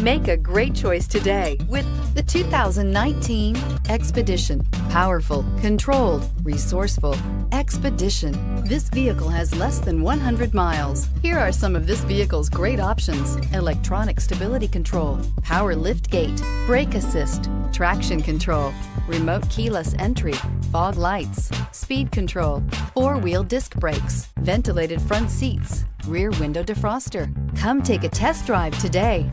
Make a great choice today with the 2019 Expedition. Powerful, controlled, resourceful. Expedition. This vehicle has less than 100 miles. Here are some of this vehicle's great options: electronic stability control, power lift gate, brake assist, traction control, remote keyless entry, fog lights, speed control, four-wheel disc brakes, ventilated front seats, rear window defroster. Come take a test drive today.